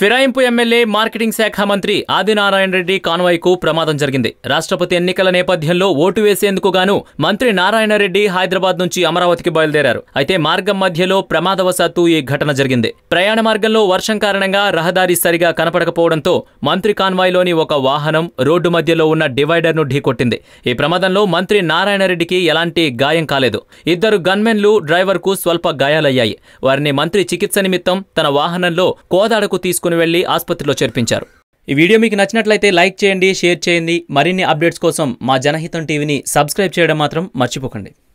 ఫిరాయింపు MLA marketing శాఖ మంత్రి ఆదినారాయణ రెడ్డి కాన్వాయ్కు ప్రమాదం జరిగింది. రాష్ట్రపతి ఎన్నికల నేపథ్యంలో ఓటు వేసేందుకు గాను మంత్రి నారాయణ రెడ్డి హైదరాబాద్ నుంచి అమరావతికి బయలుదేరారు. అయితే మార్గం మధ్యలో ప్రమాదవశాత్తు ఈ ఘటన జరిగింది. ప్రయాణ మార్గంలో వర్షం కారణంగా రహదారి సరిగా కనపడకపోవడంతో మంత్రి కాన్వాయ్లోని ఒక వాహనం రోడ్డు మధ్యలో ఉన్న డివైడర్ను ఢీకొట్టింది. ఈ ప్రమాదంలో మంత్రి నారాయణ రెడ్డికి ఎలాంటి గాయం కాలేదు. ఇద్దరు గన్మెన్లు డ్రైవర్కు స్వల్ప గాయాలయ్యాయి. వారిని మంత్రి చికిత్స నిమిత్తం తన వాహనంలో కోదాడకు తీసుకు వెళ్ళి ఆసుపత్రిలో చేర్పించారు. ఈ వీడియో మీకు నచ్చినట్లయితే లైక్ చేయండి, షేర్ చేయండి. మరిన్ని అప్డేట్స్ కోసం మా జనహితం టీవీని సబ్స్క్రైబ్ చేయడం మాత్రం మర్చిపోకండి.